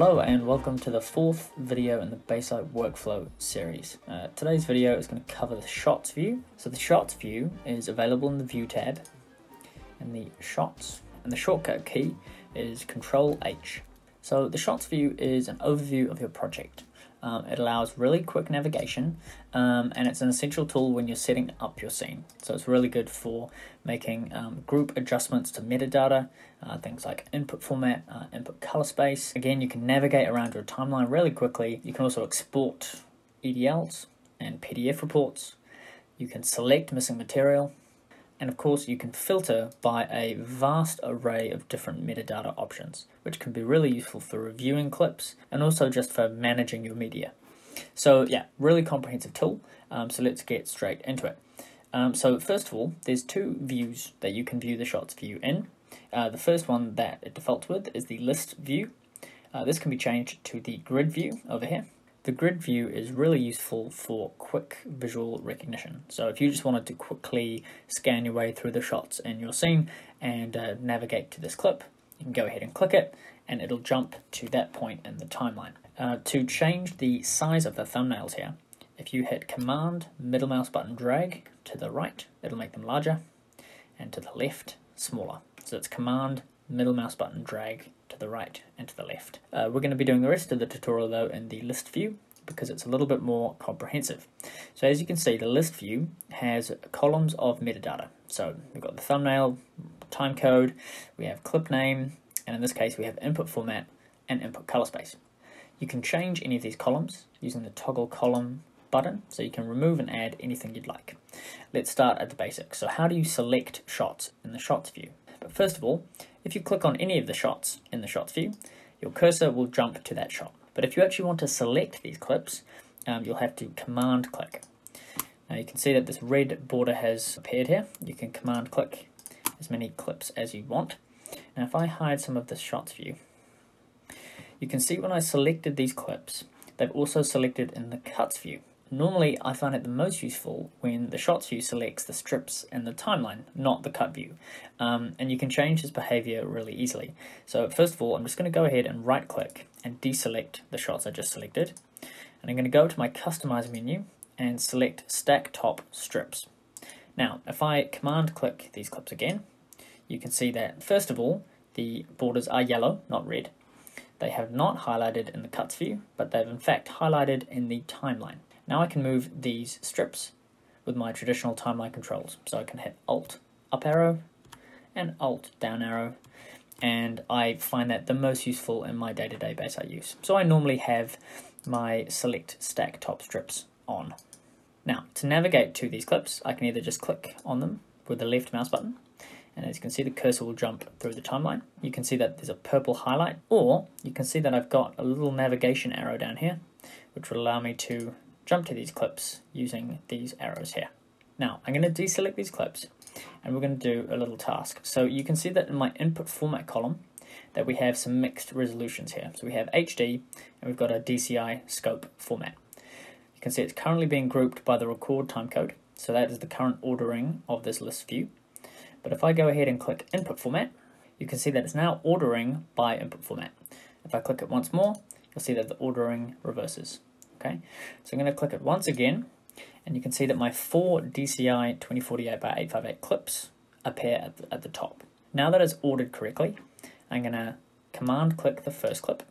Hello and welcome to the fourth video in the Baselight workflow series. Today's video is going to cover the Shots View. So the Shots View is available in the View tab in the Shots, and the shortcut key is Control H. So the Shots View is an overview of your project. It allows really quick navigation and it's an essential tool when you're setting up your scene. So it's really good for making group adjustments to metadata, things like input format, input color space. Again, you can navigate around your timeline really quickly. You can also export EDLs and PDF reports. You can select missing material. And of course, you can filter by a vast array of different metadata options, which can be really useful for reviewing clips and also just for managing your media. So yeah, really comprehensive tool. So let's get straight into it. So first of all, there's two views that you can view the Shots View in. The first one that it defaults with is the List View. This can be changed to the Grid View over here. The grid view is really useful for quick visual recognition. So if you just wanted to quickly scan your way through the shots in your scene and navigate to this clip, you can go ahead and click it and it'll jump to that point in the timeline. To change the size of the thumbnails here, if you hit Command, middle mouse button drag to the right, it'll make them larger, and to the left, smaller. So it's Command, middle mouse button drag to the right and to the left. We're going to be doing the rest of the tutorial though in the list view because it's a little bit more comprehensive. So as you can see, the list view has columns of metadata. So we've got the thumbnail, time code, we have clip name, and in this case we have input format and input color space. You can change any of these columns using the toggle column button, so you can remove and add anything you'd like. Let's start at the basics. So how do you select shots in the shots view? But first of all, if you click on any of the shots in the shots view, your cursor will jump to that shot. But if you actually want to select these clips, you'll have to command click. Now you can see that this red border has appeared here. You can command click as many clips as you want. Now if I hide some of this shots view, you can see when I selected these clips, they've also selected in the cuts view. Normally, I find it the most useful when the shots view selects the strips and the timeline, not the cut view. And you can change this behavior really easily. So first of all, I'm just going to go ahead and right click and deselect the shots I just selected. And I'm going to go to my customize menu and select stack top strips. Now, if I command click these clips again, you can see that first of all, the borders are yellow, not red. They have not highlighted in the cuts view, but they've in fact highlighted in the timeline. Now I can move these strips with my traditional timeline controls. So I can hit Alt up arrow and Alt down arrow. And I find that the most useful in my day-to-day Baselight use. So I normally have my select stack top strips on. Now to navigate to these clips, I can either just click on them with the left mouse button. And as you can see, the cursor will jump through the timeline. You can see that there's a purple highlight, or you can see that I've got a little navigation arrow down here, which will allow me to jump to these clips using these arrows here. Now I'm going to deselect these clips and we're going to do a little task. So you can see that in my input format column that we have some mixed resolutions here. So we have HD and we've got a DCI scope format. You can see it's currently being grouped by the record time code. So that is the current ordering of this list view. But if I go ahead and click input format, you can see that it's now ordering by input format. If I click it once more, you'll see that the ordering reverses. Okay, so I'm going to click it once again, and you can see that my four DCI 2048x858 clips appear at the top. Now that it's ordered correctly, I'm going to command click the first clip,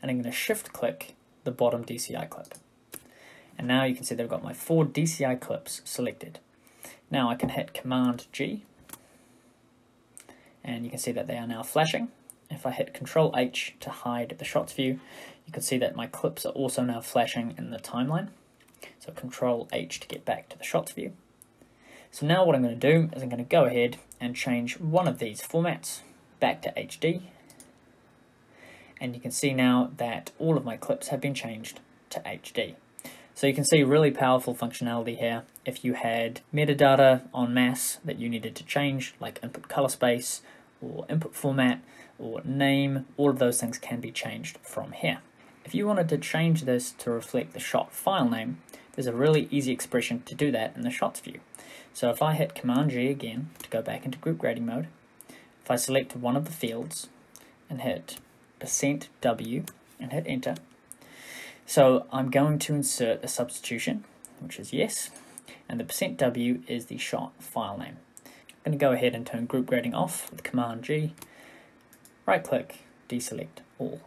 and I'm going to shift click the bottom DCI clip. And now you can see that I've got my four DCI clips selected. Now I can hit Command G, and you can see that they are now flashing. If I hit Control H to hide the shots view, you can see that my clips are also now flashing in the timeline. So Control H to get back to the shots view. So now what I'm going to do is I'm going to go ahead and change one of these formats back to HD. And you can see now that all of my clips have been changed to HD. So you can see really powerful functionality here. If you had metadata en masse that you needed to change, like input color space, or input format, or name, all of those things can be changed from here. If you wanted to change this to reflect the shot file name, there's a really easy expression to do that in the shots view. So if I hit Command G again to go back into group grading mode, if I select one of the fields and hit %W and hit enter. So I'm going to insert a substitution, which is yes, and the %W is the shot file name. I'm going to go ahead and turn group grading off with Command G, right click, deselect all.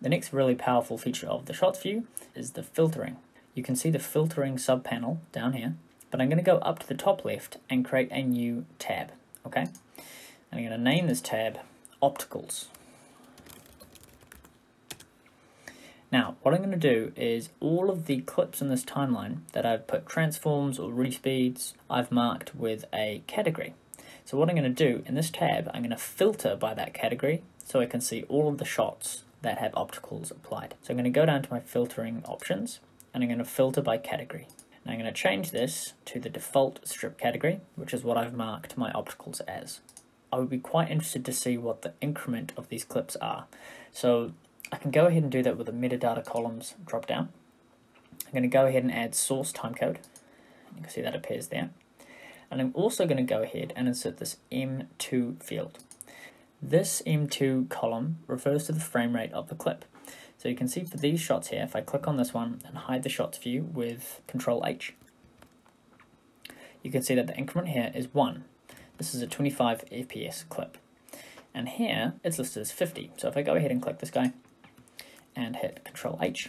The next really powerful feature of the Shots view is the filtering. You can see the filtering sub panel down here, but I'm going to go up to the top left and create a new tab. Okay, and I'm going to name this tab Opticals. Now, what I'm going to do is all of the clips in this timeline that I've put transforms or respeeds, I've marked with a category. So what I'm going to do in this tab, I'm going to filter by that category so I can see all of the shots that have opticals applied. So I'm going to go down to my filtering options and I'm going to filter by category. And I'm going to change this to the default strip category, which is what I've marked my opticals as. I would be quite interested to see what the increment of these clips are. So I can go ahead and do that with the metadata columns drop down. I'm going to go ahead and add source timecode. You can see that appears there. And I'm also going to go ahead and insert this M2 field. This M2 column refers to the frame rate of the clip. So you can see for these shots here, if I click on this one and hide the shots view with Control H, you can see that the increment here is 1. This is a 25 FPS clip. And here it's listed as 50. So if I go ahead and click this guy and hit Control H,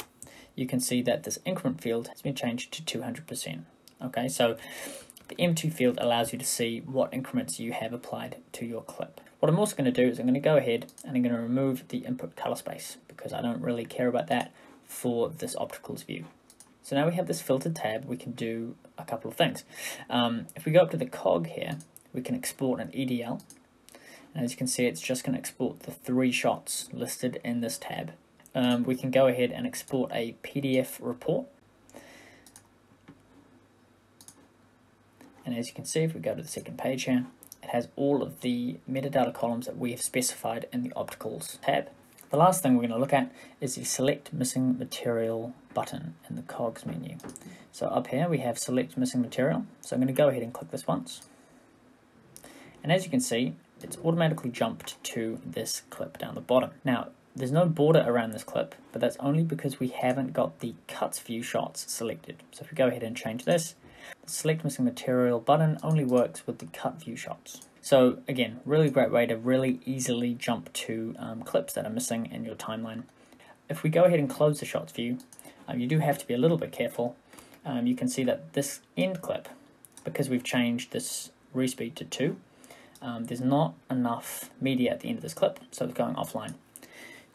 you can see that this increment field has been changed to 200%. Okay, so the M2 field allows you to see what increments you have applied to your clip. What I'm also going to do is I'm going to go ahead and I'm going to remove the input color space because I don't really care about that for this opticals view. So now we have this filtered tab, we can do a couple of things. If we go up to the cog here, we can export an EDL. And as you can see, it's just going to export the 3 shots listed in this tab. We can go ahead and export a PDF report. And as you can see, if we go to the second page here, it has all of the metadata columns that we have specified in the Opticals tab. The last thing we're going to look at is the Select Missing Material button in the COGS menu. So up here we have Select Missing Material. So I'm going to go ahead and click this once. And as you can see, it's automatically jumped to this clip down the bottom. Now, there's no border around this clip, but that's only because we haven't got the cuts view shots selected. So if we go ahead and change this, the Select Missing Material button only works with the cut view shots. So again, really great way to really easily jump to clips that are missing in your timeline. If we go ahead and close the shots view, you do have to be a little bit careful. You can see that this end clip, because we've changed this respeed to 2, there's not enough media at the end of this clip, so it's going offline.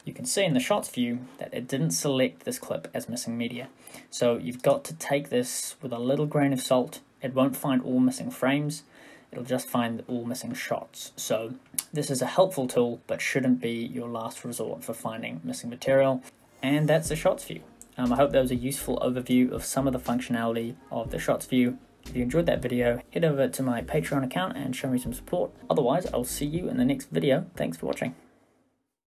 You can see in the shots view that it didn't select this clip as missing media. So you've got to take this with a little grain of salt. It won't find all missing frames. It'll just find all missing shots. So this is a helpful tool, but shouldn't be your last resort for finding missing material. And that's the shots view. I hope that was a useful overview of some of the functionality of the shots view. If you enjoyed that video, head over to my Patreon account and show me some support. Otherwise, I'll see you in the next video. Thanks for watching.